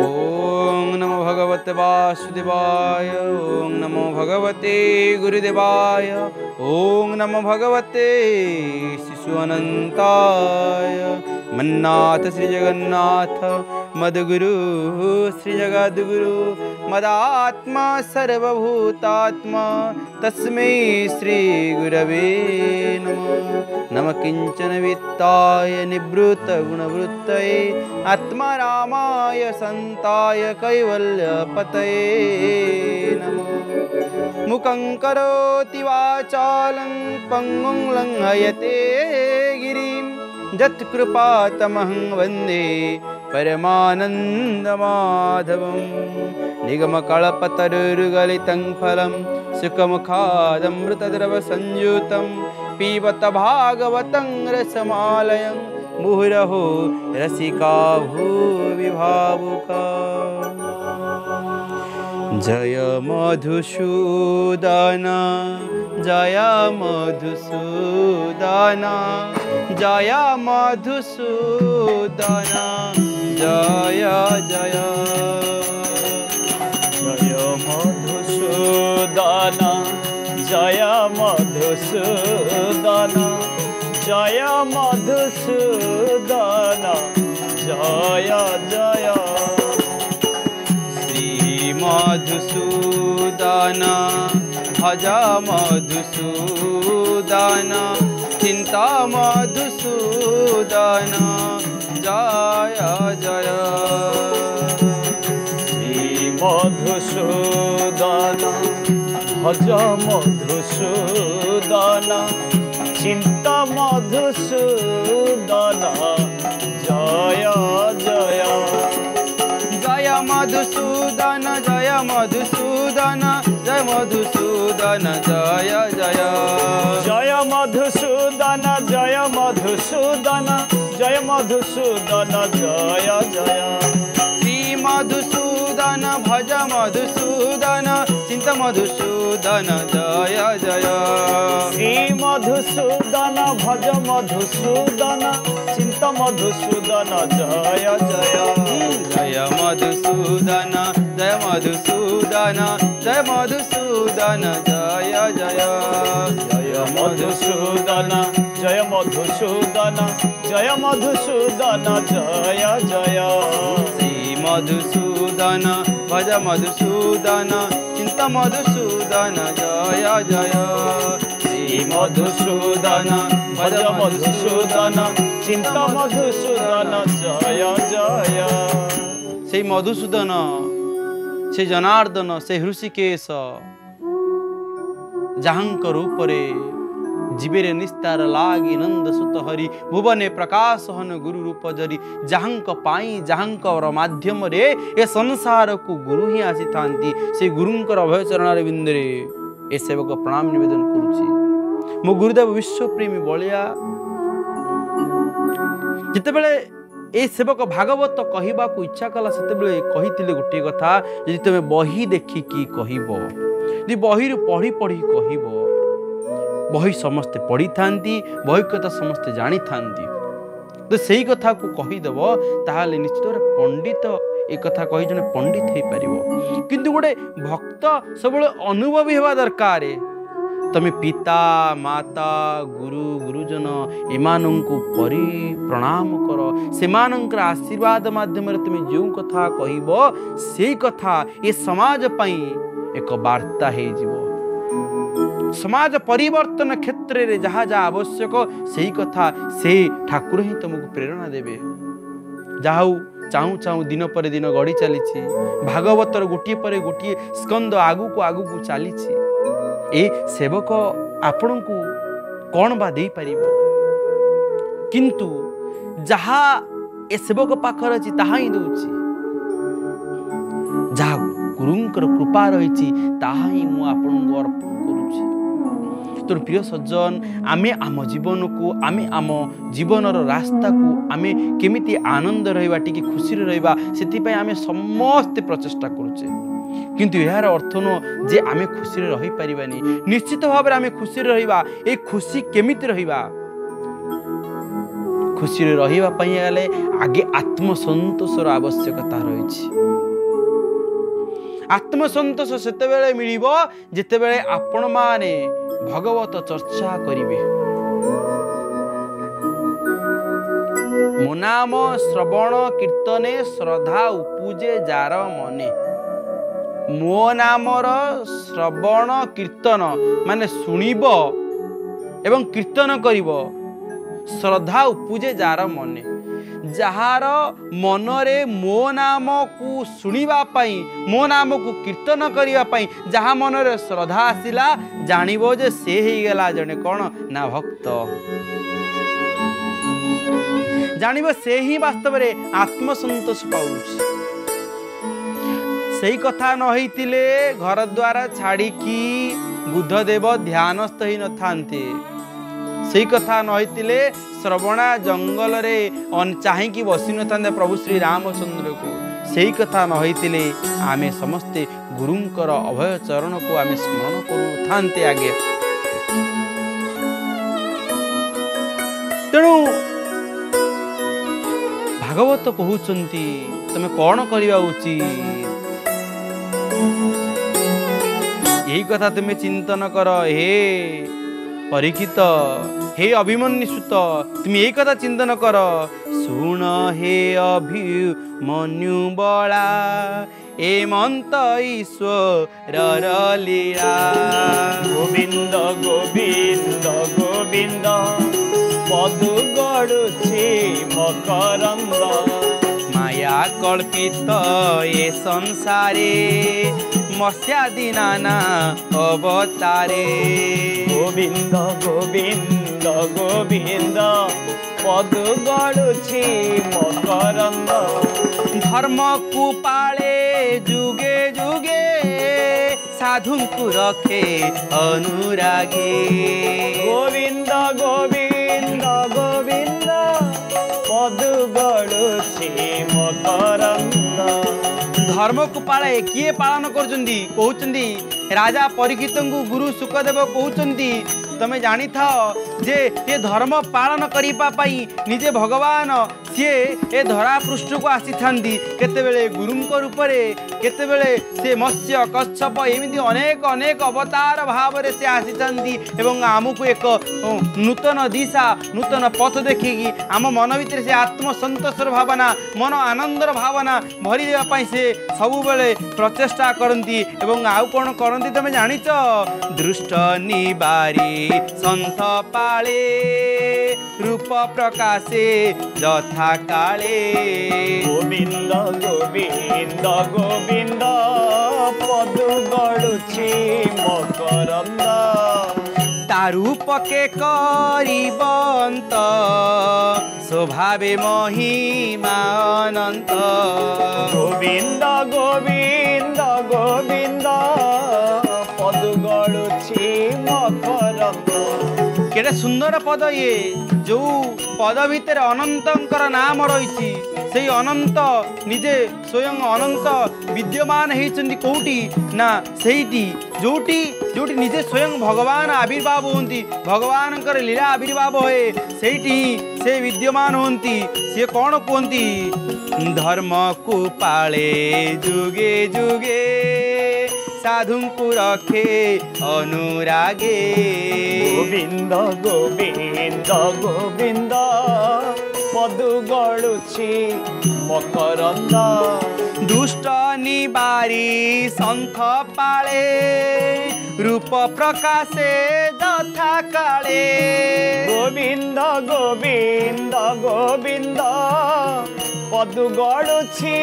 ओम नमो भगवते वासुदेवाय, ओम नमो भगवते गुरुदेवाय, ओम नमो भगवते शिशुअनंताय। मन्नाथ श्री जगन्नाथ मदगुरु श्री जगद्गुरु मदात्मा सर्वभूतात्मा तस्मै श्री गुरवे नमः। नमः किंचन वित्ताय निवृत्त गुणवृत्तये आत्मारामाय संताय कैवल्यपतये नमः। मुखं करोति वाचालं पंगुं लंघयते गिरिं यत्कृपातमहं वन्दे परमानन्दमाधवं। निगमकल्पतरुर्गलितं फलं सुखमुखादमृतद्रवसंयुतं पीबत भागवतं रसमालयं मुहुरहो रसिका भुवि भावुकाः। जय मधुसूदन जय मधुसूदन जय मधुसूदन जय जय जय मधुसूदन जय मधुसूदन जय मधुसूदन जय जय श्री मधुसूदन भज मधुसूदन चिंता मधुसूदन जय जय श्री मधुसूदन भज मधुसूदन चिंता मधुसूदन जय जय जय मधुसूदन जय मधुसूदन जय मधुसूदन जय जय जय मधुसूदन जय मधुसूदन जय मधुसूदन जय जय श्री मधुसूदन भज मधुसूदन चिंता मधुसूदन जय जय श्री मधुसूदन भज मधुसूदन चिंता मधुसूदन जय जय जय मधुसूदन जय मधुसूदन जय मधुसूदन जय जय जय मधुसूदन जय मधुसूदन जय मधुसूदन जय जय श्री मधुसूदन भज मधुसूदन चिंता मधुसूदन जय जय श्री मधुसूदन भज मधुसूदन चिंता मधुसूदन जय जय श्री मधुसूदन से जनार्दन से हृषिकेश जहां रूपरे जीवेर निस्तार लागी नंद सुत हरि भुवने प्रकाश हन गुरु रूप जरी। जहांक पाई जहांक माध्यम रे ए संसार को गुरु ही आसी थांती से गुरुंकर अभय चरणार बिंदुरे ए सेवक प्रणाम निवेदन करुछि। मो गुरुदेव विश्वप्रेमी बलिया जिते बेले ए सेवक भागवत कहवा को इच्छा कला से कही गोटे कथा जी तुम बही देखिकी कह बही पढ़ी पढ़ी कह बही समस्ते पढ़ी था बही कथा समस्ते जानी था तो सही कथा को कहीदेव ताहले निश्चित भाव पंडित एक कथा कही जन पंडित हो पार कि गोटे भक्त सब अनुभवी होगा दरकार। तमे पिता माता गुरु गुरुजन एमानंकु परि प्रणाम कर सेमानंकर आशीर्वाद माध्यम तुम जो कथा कहबो से कथा ये समाज पाई एक वार्ता हो समाज परिवर्तन क्षेत्र रे जहाँ जहाँ आवश्यक सही कथा से ठाकुर ही तुमको प्रेरणा देवे। जाऊ चाहू चाहू दिन पर दिन गढ़ी चली भागवतर गोटे पर गोटे स्कंद आगू को चली ए सेवक आपण को कौन बा दे पार किंतु जहा ए सेवक पाखर अच्छी ताहा ही दौर जहा गुरुंकर कृपा रही ताहा ही मु आपण को अर्पण करुँच। तोर प्रिय सज्जन आमे आम जीवन को आमे आम जीवनर रास्ता को आमे केमिति आनंद रहिबा टिके खुशी रहिबा सेतिपय आमे समस्ते प्रचेष्टा करुचे किंतु यार अर्थ नो जे आमे खुशी रही पारिबानी। निश्चित भाव में आमे खुशी रहिबा ए खुशी केमिति रहिबा खुशी रही आगे आत्मसंतोषर आवश्यकता रही। आत्मसंतोष सेत मिल जिते बे आपण माने भगवत चर्चा करिवे। मो नाम श्रवण कीर्तने श्रद्धा उपजे जार मने। मो नामर श्रवण कीर्तन माने सुनिब एवं कीर्तन करिब श्रद्धा उपजे जार मने। जार मनरे मो नाम को सुनिबा पाई मो नाम को कीर्तन करिबा पाई जहा मनरे श्रद्धा आसिला जानिबो जे से ही गला जने कोन ना भक्त जानिबो से ही वास्तव में आत्मसंतोष पाउछ। सही कथा न होइतिले घर द्वारा छाड़ी की बुद्धदेव ध्यानस्थ ही न थांते। सही कथा नहींतिले श्रवणा जंगल रे अन चाहिकी बसी न थाने प्रभु श्री रामचंद्र को। सही कथा नहींतिले आमे समस्ते गुरुंकर अभय चरण को आमे स्मरण करू थानते आगे। तेणु भागवत कहउचंती तमे कोन करिवा उचित। यही कथा तमे चिंतन कर हे परीक्षित हे अभिमन्युसुत तुम यही कथा चिंतन कर। सुन हे अभिमन्यु बड़ा एमंत ईश्वर लीला। गोविंद गोविंद गोविंद पदु गड़ुछे मकरंद। माया कल्पित ये संसारे मस्यादि नाना अवतारे। गोविंद गोविंद गोविंद पद गड़ुछे मकरंद। धर्म को पाले जुगे जुगे साधु को रखे अनुरागे। गोविंद गोविंद गोविंद पद गड़ुछे मकरंद। धर्म को पाले किए पालन कर राजा परीक्षित को गुरु सुखदेव कहते तमें जानी था जे ये धर्म पालन करने निजे भगवान सीए ए धरापृष्ठ को आसी था केतबेले गुरुंक रूप केतबेले से मत्स्य कच्छप एमती अनेक अनेक अवतार भाव से आसी था एवं आमको एक नूतन दिशा नूतन पथ देखिकी आम मन भितर से आत्मसंतोषर भावना मन आनंदर भावना भरी देवाई से सबुबले प्रचेषा करती आउ कौन करती तुम्हें जान। दृष्ट निवारी संत पाले रूप प्रकाशे जथा काले। गोविंद गोविंद गोविंद पद गड़ुछे मकरंद। तारू पके करीबंत स्वभावे महिमा अनंत। गोविंद गोविंद गोविंद पद गड़ुछे मकरंद। केड़े सुंदर पद ये जो पद भीतर अनंतर नाम रही से अनंत निजे स्वयं अनंत विद्यमान होती कौटी ना से जोटी जोटी निजे स्वयं भगवान आविर्भाव होती भगवान लीला आविर्भाव हुए से विद्यमान होती से कौन कहती। धर्म को पाले जुगे जुगे साधु को रखे अनुरागे। गोविंद गोविंद गोविंद पद गड़ुछे मकरंद। दुष्ट निवारी शंख पाले रूप प्रकाशे जथा काले। गोविंद गोविंद गोविंद पदु गड़ुछे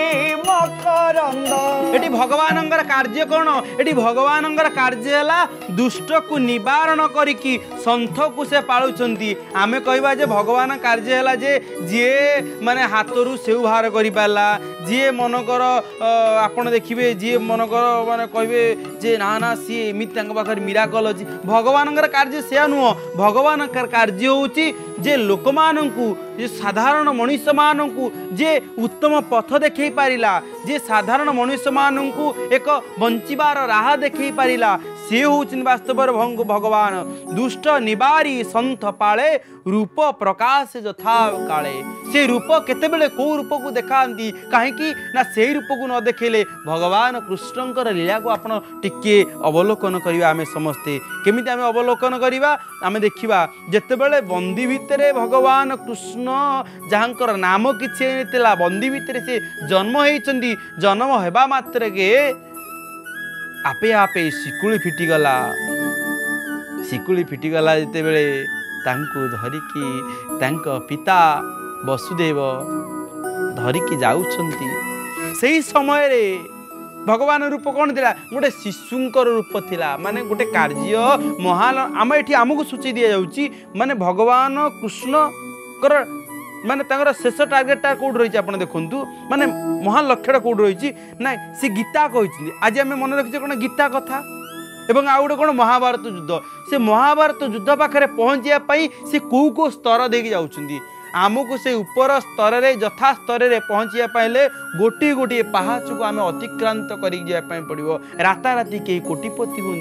मकरंद। एटी भगवानंगर कार्य कौन एटी भगवानंगर कार्य है दुष्ट को निवारण करिकी संथ को से पालुचंती। आमे कहवा जे भगवान कार्य है जे जे माने हाथरू सेउ बाहर करि पाला जे मनकर आपण देखिबे जे मनकर माने कहबे जे ना ना सी एमित तांग पाखर मिराकल अछि। भगवानंगर कार्य से नुह भगवान कार्य होउची जे लोक माननकु जे साधारण मनुष्य माननकु जे उत्तम पथ देखै पारिला जे साधारण मनुष्य माननकु एक बंचिबार राह देखै पारिला से हूँ वास्तव भंग भगवान दुष्ट निवारी संत पाले रूप प्रकाश यथा काले। से रूप केतेबेले को रूप को देखाती कहीं ना से रूप को न देखेले भगवान कृष्णकर लीला को आपन टिके अवलोकन करिवा। आमे समस्ते केमी आम अवलोकन करिवा आमे देखिवा जेतेबेले बंदी भितरे भगवान कृष्ण जहाँकर नाम किसी नहीं बंदी भितर से जन्म होती जन्म होगा मात्र के आपे आपे शिकुली फिटिगला जिते बेले तांकु धरिकी तांको पिता वसुदेव धरिकी जाउछंती। सेही समय रे भगवान रूप कौन थिला गोटे शिशुंकर रूप थिला माने गोटे कार्य महान आम एठी आमको सूची दिया जाउची माने भगवान कृष्ण कर माने तांकर शेष टार्गेटा कौट रही आप देखु माने महान लक्ष्यटा कौट रही ना सी गीता कहते आज आम मन रखी कौन गीता कथा एवं आउ गोटे कौन महाभारत युद्ध से महाभारत युद्ध पाखे पहुँचापी से कौ स्तर देके जाऊँगी आमको से ऊपर स्तर में यथा स्तर में पहुँचापे गोटे गोटे पहाच को आम अतिक्रांत करवाई पड़ो। राताराति कई कोटिपति हूँ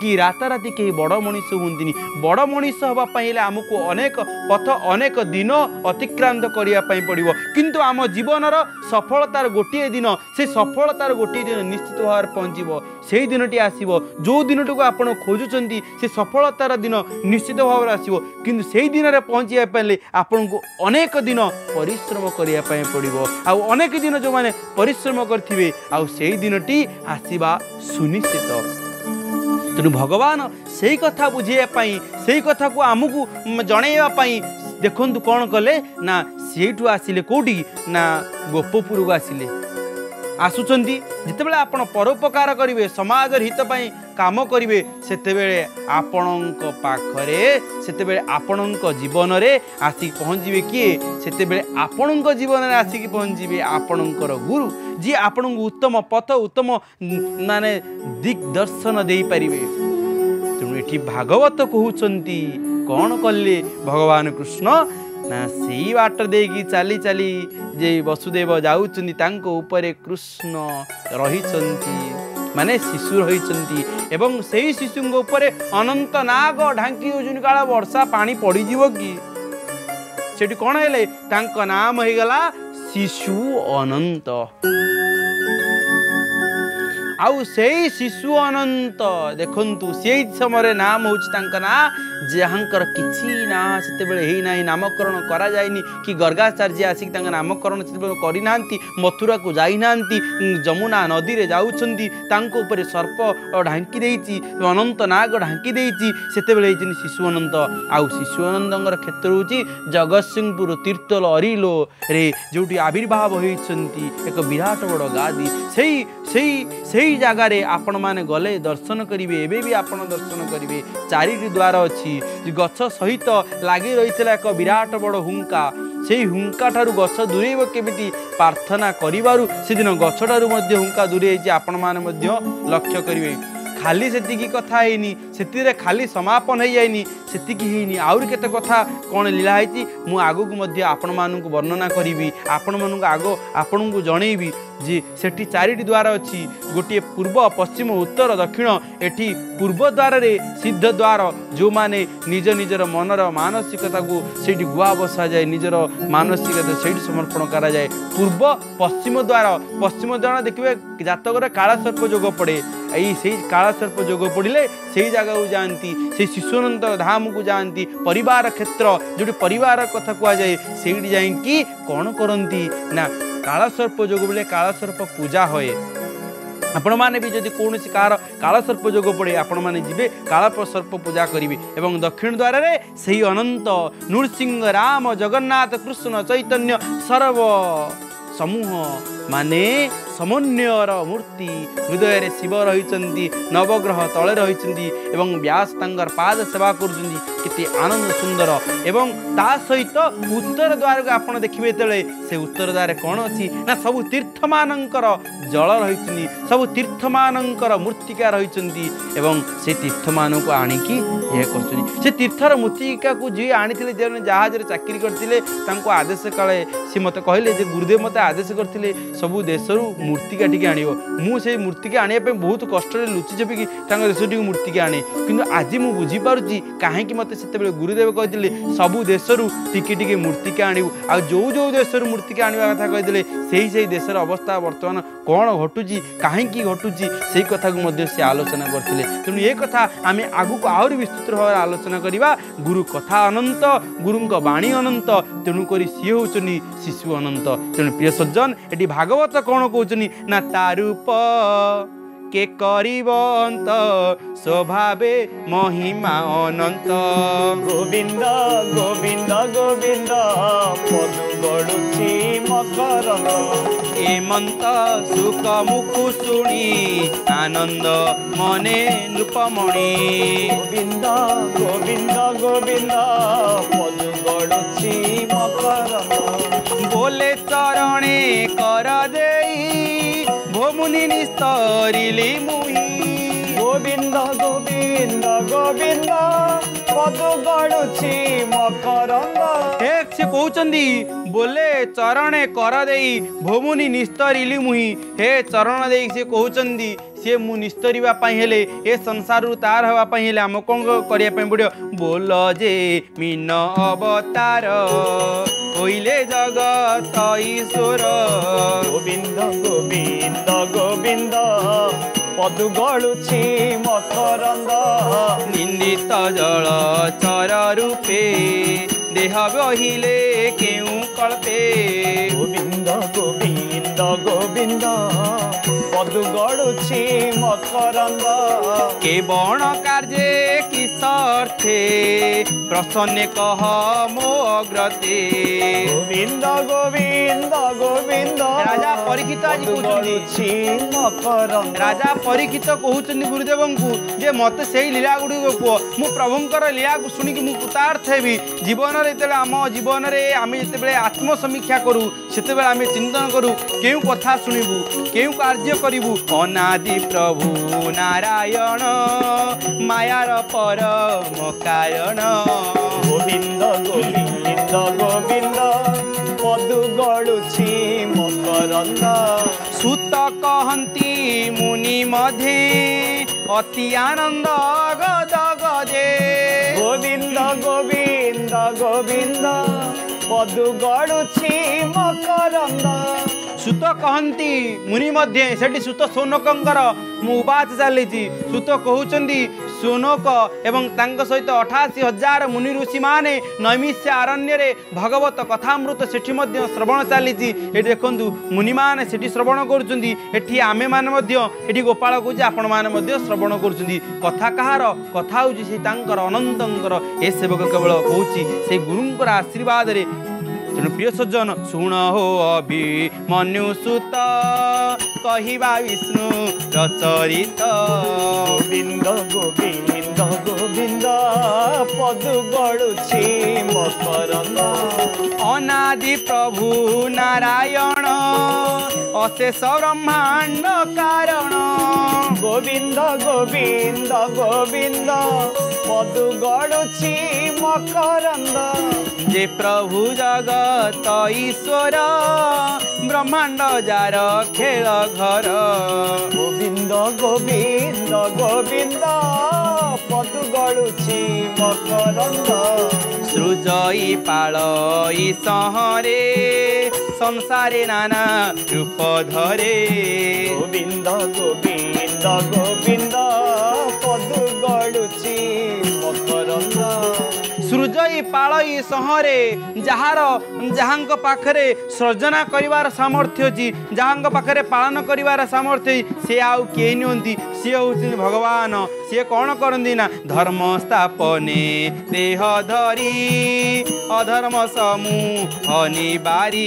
कि राताराति कई बड़ मनीष हूँ बड़ मनीष हाँपाई आमको अनेक पथ अनेक दिन अतिक्रांत करवाई पड़ो किंतु आम जीवनर सफलतार गोटे दिन से सफलतार गोटे दिन निश्चित भाव में पहुँच से दिनटी आसो जो दिन टी आप खोजुंट से सफलतार दिन निश्चित भाव में आसो कितु से दिन में पहुँचापे आपण को अनेक दिन परिश्रम करने पड़ो आनेक दिन जो माने परिश्रम करेंगे आई दिनटी आसवा सुनिश्चित। तेणु भगवान से कथा बुझेवाई से कथा को आमको जनवाई देखु कौन कले ना सेठू आसिले कौटी ना गोपपुर को आसिले आसुंच जितेबले आप परोपकार करेंगे समाज हितपाई काम करेंगे से आपण जीवन में आसिक पहुँचे किए से आपण जीवन में आसिक पहुँचे आपणकर गुरु जी आपण उत्तम पथ उत्तम मान दिग्दर्शन दे पारे। तेणु ये भागवत कहते कौन कले भगवान कृष्ण ना से बाट देकी चाली चाली जे वसुदेव जाऊँगी तांको उपरे कृष्ण रहिचंती माने शिशु रहिचंती एवं सही शिशुंग उपरे अनंत नाग ढांकी योजन काल वर्षा पानी पड़ी जीव की सेठी कौन है तांको नाम हो गला शिशु अनंत। आउ सही शिशु अनंत देखंतु से समय नाम हो ना जहाँकर किसी ना से ना नामकरण करा कि गर्गाचार्य आसिक नामकरण से करना मथुरा को जाइना जमुना नदी में जाऊँगी सर्प ढांकी देती अनंत नाग ढांकी देती से शिशु अनंत। आउ शिशु अनंतर क्षेत्र हूँ जगत सिंहपुर तीर्थल अरिलो रे जो आविर्भाव होती एक विराट बड़ गादी से जगार आपण मैंने गले दर्शन करेंगे एवं भी आप दर्शन करेंगे चारि द्वार अच्छी गछ सहित लगी रही एक विराट बड़ हुंका से हुंका ठारू गछ दूरेब केमिति प्रार्थना करिवारु से दिन गछठारू मध्य हुंका दूरे आपण माने मध्य लक्ष्य करेंगे। खाली सेतिकी कथा हैनी से खाली समापन हो जाए सेतिकी हैनी आउर केते कथा कौन लीला है मु आगो को मध्य आपण मानू वर्णना करी आपण मानू आग आपण को जणैबी जी सेठी चारिटी द्वार अच्छी गोटे पूर्व पश्चिम उत्तर दक्षिण एठी पूर्व द्वार रे सिद्ध द्वार जो माने निज निजर मनर मानसिकता को सेठी गुआ बसा जाए निजर मानसिकता सेठी समर्पण करा जाए। पूर्व पश्चिम द्वार देखिए जातक काला सर्प जोग पड़े यही से काला सर्प जोग पड़े से जगह को जाती से शिशुनंद धाम को जाती परिवार क्षेत्र जो परिवार कथा कहुए से जाकि कौन करती ना काला सर्प जोग बोले काला सर्प पूजा होए आपण माने भी जदि कौन काला सर्प जोग पड़े आपण माने जीवे काला सर्प पूजा करेंगे। एवं दक्षिण द्वार रे सही अनंत नृसिंह राम जगन्नाथ कृष्ण चैतन्य सर्व समूह माने समन्वयर मूर्ति हृदय रे शिव रही नवग्रह तले रही व्यास पाद सेवा कर कितनी आनंद सुंदर एवं ता सहित उत्तर द्वार को आपड़ देखिए जो से उत्तर द्वार कौन अच्छी ना सबू तीर्थ मानकर जल रही सबू तीर्थ मानकर मूर्तिका रही से तीर्थ मान को आणिकी ये कर तीर्थर मूर्तिका को जी आनी जहाज चाकरी करते आदेश काले सी मत कहले गुरुदेव मत आदेश करते सबू देश मूर्तिका टी आई मूर्तिका आने बहुत कष्ट लुचि छपिकी देश टी मूर्तिका आने कि आज मुझे बुझीपी कहीं मत से गुरुदेव कहते सबू देश टिके मूर्तिका आणु आ जो जो देश मूर्तिका आने कथा कहते से देशर अवस्था बर्तमान कौन घटू कहीं घटू से कथा को आलोचना करते तेणु ये कथा आम आगू को आहरी विस्तृत भाव आलोचना करवा। गुरु कथा अनंत गुरु बाणी अनंत तेणुक सी होचनी शिशु अनंत तेणु प्रिय सज्जन ये भागवत कौन कहते ना तारूप के करीबंत स्वभावे महिमा अनंत गोविंद गोविंद गोविंद पदु गडुची मकर हेमंत सुख मुखु सुनी आनंद मने नृपमणि गोविंद गोविंद गोविंद पदु गडुची मकर बोले चरणे कर देई मुनि निस्तरिली मुहि गोविंद गोविंद गोविंद पद गणुछि मकरंद हे से कहउचंदी बोले चरणे कर देई भोमुनि निस्तरिली मुहि हे चरण देई से कहउचंदी सी मु निस्तरीवाई ए संसार तार हाँपाई आम कौन करने पड़ो बोल जे मीन अवतार होइले जगत ईश्वर गोविंद गोविंद गोविंद पदु गलुछि मकरंद निंदित जल चर रूपे देह बहिले केउ कल्पे गोविंद गोविंद गोविंद पदु गलुछि मकरंद के बण कार्य कि सर्थे प्रसन्न कह मो अग्रते गोविंद गोविंद गोविंद राजा परीक्षित आज कहउछि मकरंद राजा परीक्षित कहउछि गुरुदेव को जे मते सेही लीला गुडी को को मु प्रभुंकर लीला को सुनि कि मु कृतार्थ हेबी जीवन जो आम जीवन में आम जिते आत्मसमीक्षा करूँ से आम चिंतन करूँ क्यों कथा शुणु क्यों कार्य करूँ अनादि प्रभु नारायण मायार परम कारण गोविंद गोविंद गोविंद पदु गलुछि मकरंद सुत कहती मुनि मधे अति आनंद गद गदे गोविंद गोविंद गोविंद पदु गलुछि मकरंद सुत कहती मुनि मध्य सेठी सुत सोनकर मुबात चली सुत कहते सोनक एवं सहित 88,000 मुनि ऋषि माने नैमिष्य आरण्य भगवत कथामृत सेठी मध्य श्रवण चली देखूँ मुनि माने सेठी श्रवण करुँच आमे मैने गोपाल कौजे आपण मैंने श्रवण कर कथा कहार कथा हो अनंतर ए सेवक केवल कौचि से गुरुंर आशीर्वाद रे तेणु प्रिय सज्जन शुण हो अभी मनुसुत कहवा विष्णु रचरित गोविंद गोविंद गोविंद पदु गलुछि मकरंद अनादि प्रभु नारायण अशेष ब्रह्मांड कारण गोविंद गोविंद गोविंद पदु गलुछि मकरंद जे प्रभु जगत ईश्वर ब्रह्मांड जार खेल घर गोविंद गोविंद गोविंद पदु गलुछि मकरंद सृजई पालई सहरे संसारे नाना रूप धरे गोविंद गोविंद गोविंद पदु गलुछि मकरंद सृजई पालई सहरे जार जहाँ पाखे सृजना कर सामर्थ्य अच्छी जहाँ पाखे पालन कर सामर्थ्य सी आउ किए नुंती सी हूँ भगवान सी कौन करती ना धर्म स्थापने देह धरी अधर्म समूह निवारी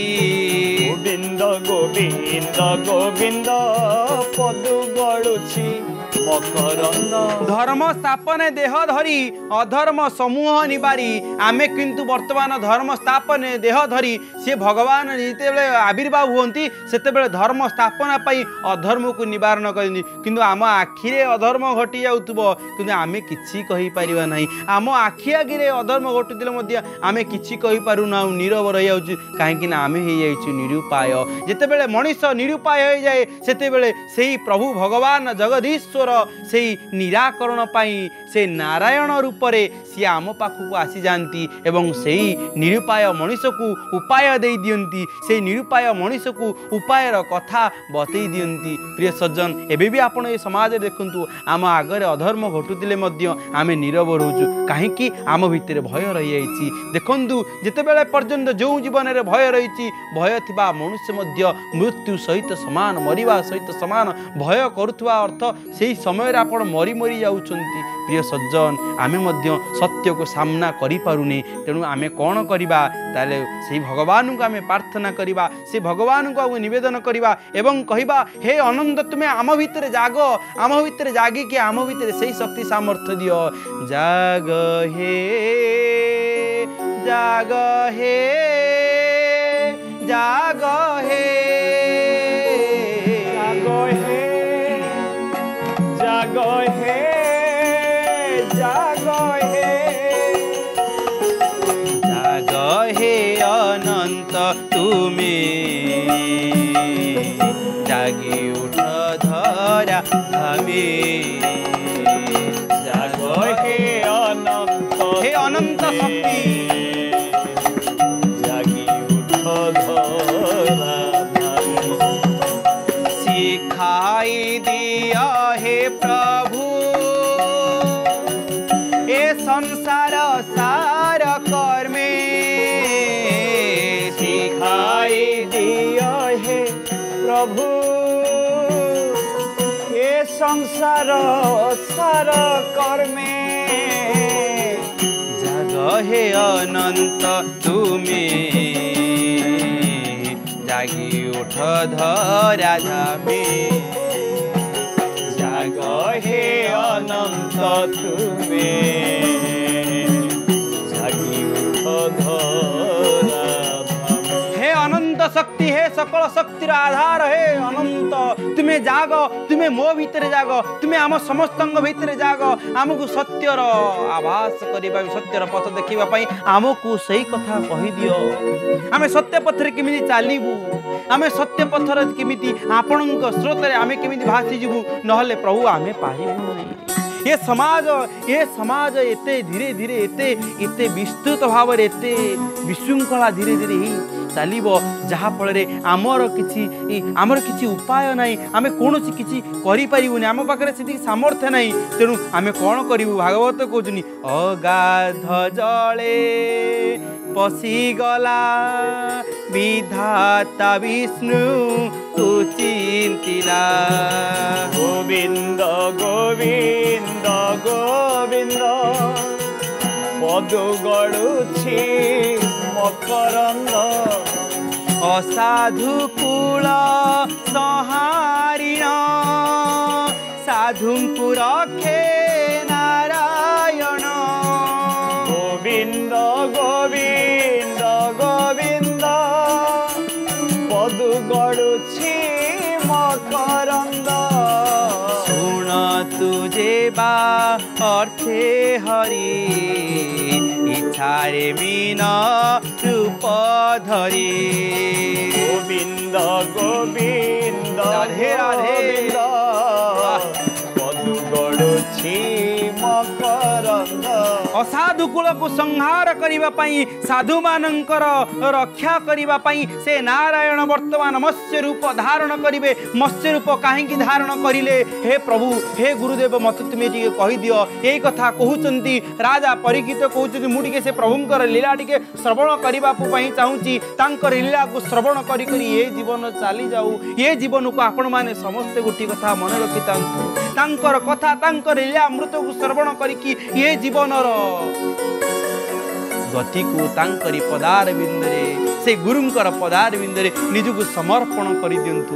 गोविंद गोविंद गोविंद पदु गलुछि कर्म करना धर्म स्थापने देह धरी अधर्म समूह निवारी आमे किंतु वर्तमान धर्म स्थापने देह धरी से भगवान जिते आविर्भाव होती से धर्म स्थापना पाई अधर्म को निवारण करनी किंतु आम आखिरे अधर्म घटी जाउतबो किंतु आमे किछि कहि परिबा नाही आम आखि आगे अधर्म घटुदिले आमे किछि कहि पारु ना नीरव रहि जाउची काहेकि ना आमे हे जाइछु निरुपाय जेते बेले मनुष्य निरुपाय हो जाए सेते बेले सेही प्रभु भगवान जगदीश्वर से निराकरण पाई से नारायण रूप से सी आम पाखक आसी जाती एवं से निरुपाय मनुष्य को उपाय दे दियंती से निरुपाय मनुष्य को उपायर कथा बतई दियंती। प्रिय सज्जन एबे भी आपण ए समाज देखंतु आम आगे अधर्म घटुतिले मध्य आमे नीरव रहूचु काहेकि आम भितर भय रही जाइछि। देखंतु जेतेबेले पर्यंत जो जीवन में भय रही भय थिबा मनुष्य मध्य मृत्यु सहित समान मरिबा सहित समान भय करुवा अर्थ से समय आपण मरी मरी जाउछंती। प्रिय सज्जन आमे मध्य सत्य को सामना करि पारुनी तेणु आमे कोण करिबा ताले से भगवान को आमे प्रार्थना करिबा से भगवान को आमे निवेदन करिबा एवं कहिबा हे आनंद तुमे आम भितर जाग आम भितर जागी कि आम भितर से शक्ति सामर्थ्य दियो जाग हे जाग हे जाग हे जाग हे जाग हे जाग हे अनंत तुमे जागी उठ धरा धामे जाग हे अनंत शक्ति सिखाई दिया हे प्रभु ए संसार सार कर्मे सिखाई दिया हे प्रभु ए संसार सार कर्मे जाग हे अनंत तुमे जागी उठ धरा धामे जाग हे अनंत तुमे जागी उठ धरा धामे हे अनंत शक्ति हे सकल शक्तिर आधार हे अनंत तुम्हें जाग तुम्हें मो भीतर जाग तुम्हें आम समस्त भीतर जाग आमको सत्यर आभास करने सत्यर पथ देखापी आमको सही कथा कहीदियो आम सत्य पथर केमी चलू आम सत्य पथर केमी आपण स्रोत आम केमी भासीजु ना प्रभु आम पार ये समाज एते धीरे धीरे एते विस्तृत भाव एते विशृंखला धीरे धीरे ही चलो जहाँफल आमर किसी उपाय ना आम कौन किसी करें आम पाखे से सामर्थ्य ना तेणु आम कौन करूँ। भागवत कहते अगाध जले पशिगला विधाता विष्णु तू चिंतिला गोविंद गोविंद गोविंद पदु गड़ुछि मकरंद असाधु कूल सहारिण साधु रखे नारायण गोविंद गोविंद सुन तुझे बा अर्थे हरि इच्छारे मीना रूप धरी गोविंद गोविंद राधे राधे पदु गड़ुछि मकरंद असाधुकूल को संहार करने साधु मानकर रक्षा करने से नारायण वर्तमान मत्स्य रूप धारण करेंगे। मत्स्य रूप कहीं धारण करें हे प्रभु हे गुरुदेव मत तुम्हें टे कहीदि यही कथा कहते राजा परीक्षित कहते मुझे से प्रभुंर लीला टे श्रवण करने चाहूँगी लीला को श्रवण कर जीवन चली जाऊ ये जीवन को आपण मैंने समस्ते गोटे कथा मन रखी तांकर कथा तांकर लीला अमृत को श्रवण करके ये जीवनर गति को तांकरी पदार बिंदरे से गुरुंकर पदार बिंदरे निजको समर्पण कर दिंतु।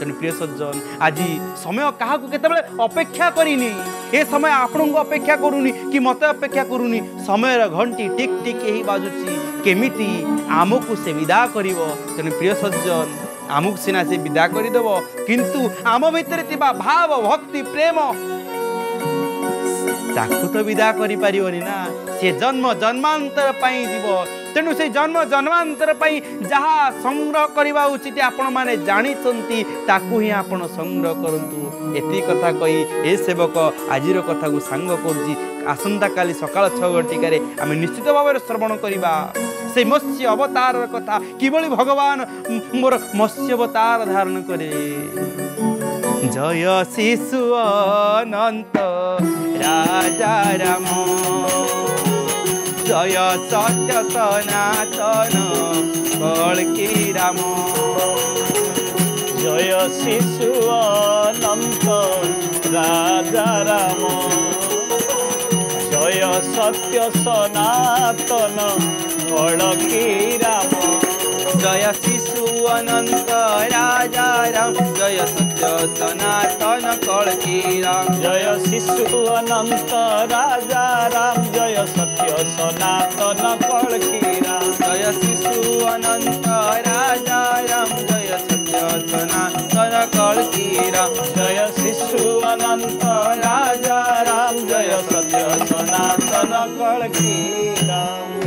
तेणु प्रिय सज्जन आज समय क्या केतबे अपेक्षा करनी ए समय आपण को अपेक्षा करूनी कि मत अपेक्षा करूनी समय घंटी टिक टिक यही बाजुची केमिति आमको से विदा करिवो। तेणु प्रिय सज्जन आमुक सीना से विदा करदेव किंतु आम भितर भाव भक्ति प्रेम ताकू तो विदा करी पारिबोनी ना से जन्म जन्मांतर पाई जीवो। तेणु से जन्म जन्मांतर पाई जहा संग्रह करवा उचित आपण माने जानिसंती ताकू ही आपण संग्रह करंतु। एति कथा कही ए सेवक आजिर कथा को सांग करजी आसंता काली सकाळ 6 घंटे आम निश्चित भाव श्रवण करवा से मत्स्य अवतार कथा किभली भगवान मोर मत्स्य अवतार धारण करे। जय शिशु अनंत राजा राम जय सत्य सनातन कल्कि राम जय शिशु अनंत राजा राम जय सत्य सनातन कल्कि राम जय शिशु अनंत राजा राम जय सत्य सनातन कल्कि राम जय शिशु अनंत राजा राम जय सत्य सनातन कल्कि राम जय शिशु अनंत राजा राम जय सत्य सनातन कल्कि राम जय शिशु अनंत राजा राम जय सत्य सनातन कल्कि राम।